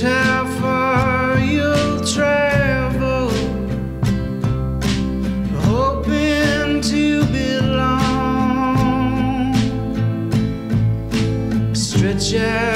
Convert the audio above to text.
change how far you'll travel, hoping to belong. Stretch out.